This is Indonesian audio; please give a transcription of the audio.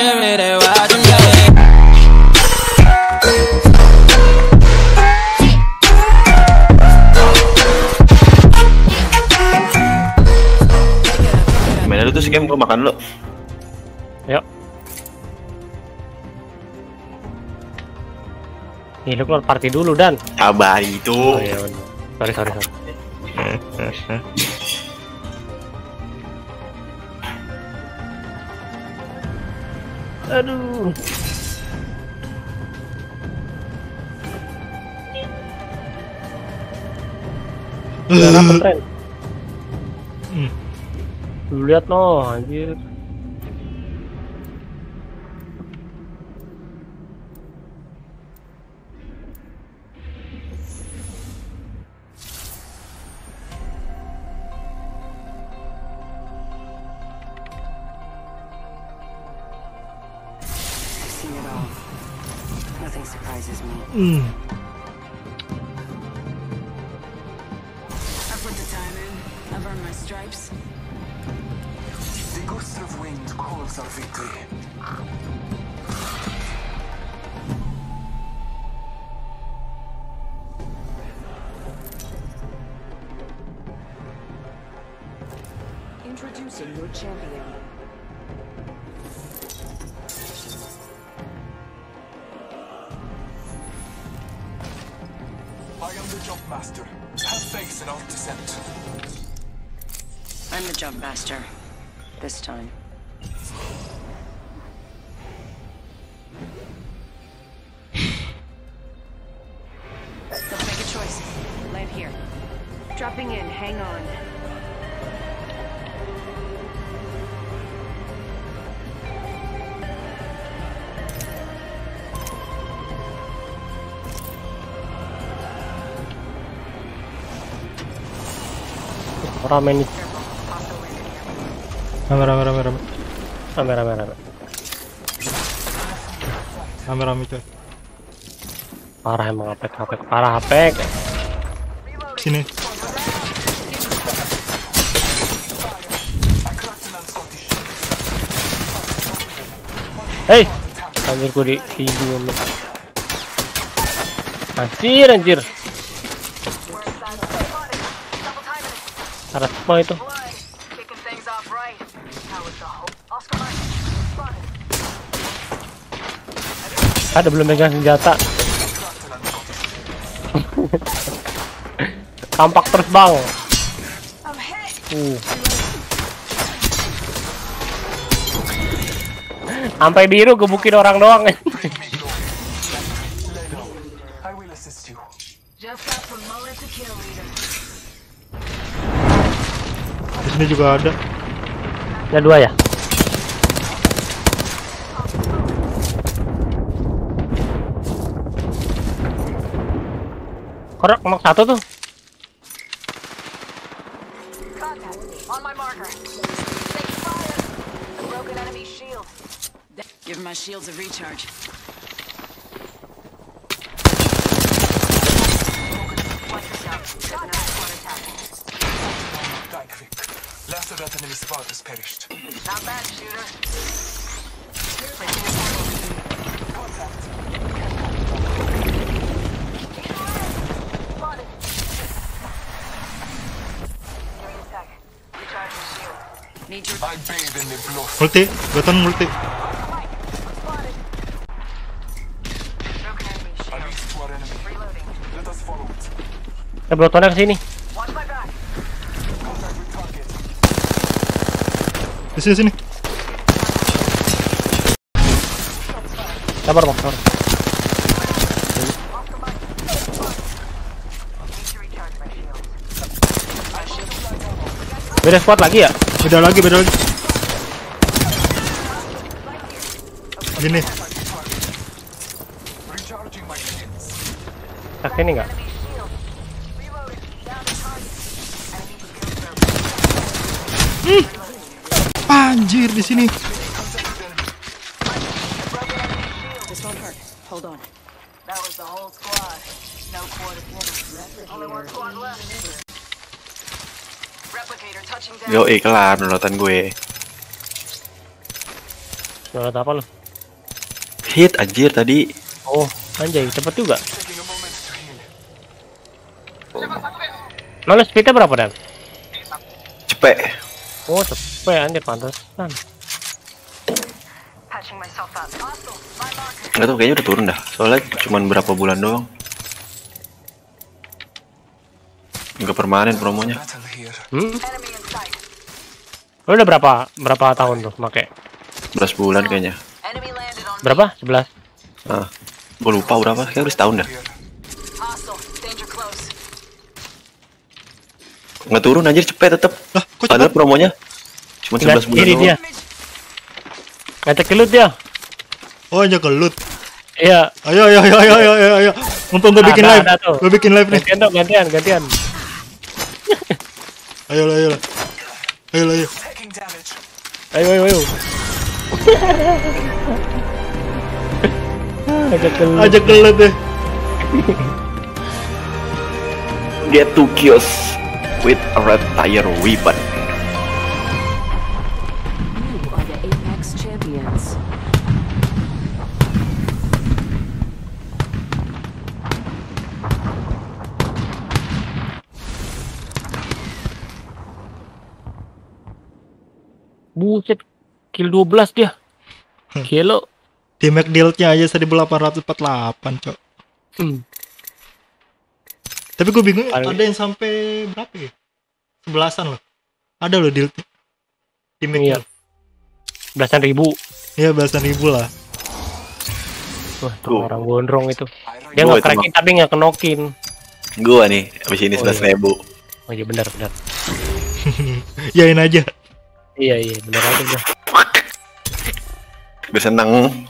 Mainan lu tuh si game, gua makan lu. Ayo. Nih lu keluar party dulu Dan. Sabar itu. Oh, iya, sorry. Aduh. Kenapa tren? Lu lihat noh, anjir. Introducing your champion. I am the job master. Have faith in our descent. I'm the job master. This time. Let's make a choice. Land here. Dropping in. Hang on. Ramen itu rame coy, parah emang. Apek parah. Apek sini hei, anjir gue di anjir arah semua itu. Ada belum megang senjata. Tampak terus bang. Sampai biru gebukin orang doang. Ini juga ada. Ada dua ya? Korek emang satu tuh. Last of that enemy squad has perished. Not bad, shooter. Contact. Spotted. Give me a sec. Recharge your shield. Need your... I bathe in the blood. Multi. Gotan multi. Spotted. Broken enemy shield. I reached to our enemy. Reloading. Let us follow it. Eh, brotonnya kesini. Sini. Sabar, bang. Sabar. Beda squad lagi ya? Beda lagi. Gini. Tak ini enggak? Anjir di sini. Yo, kelar nonton gue. Suara apa lo? Hit anjir tadi. Oh, anjay, cepet juga. Oh. Mana speednya berapa, Dan? Cepet. Oh, cepet anjir, pantesan. Enggak tahu, kayaknya udah turun dah. Soalnya cuman berapa bulan doang. Enggak permanen promonya. Lo udah berapa tahun tuh pakai? 11 bulan kayaknya. Berapa? 11. Ah, gue lupa berapa. Kayaknya udah setahun dah. Nggak turun anjir, cepet tetep. Lah, kok cepet? Padahal promonya cuma 11 bulan doang. Ngajak ke loot dia. Oh, ngajak ke loot. Iya. Ayo. Mumpung gue bikin live. Gue bikin live nih. Gantian. Ayo. Ajak kelut deh. Get to kiosk with a red tire weapon. You are the Apex champions. Buset, kill 12 dia. Gelo. Di Mac deal-nya aja 1848, Cok. Tapi gue bingung ada yang sampai berapa ya? 11-an loh. Ada loh deal-nya. Di Mac deal. Belasan ribu. Iya, belasan ribu lah. Wah, tuh orang gondrong itu. Dia nggak cracking tapi nggak kenokin. Gua nih, abis ini 11.000. Oh iya benar. Yain aja. Iya benar aja. Biar seneng.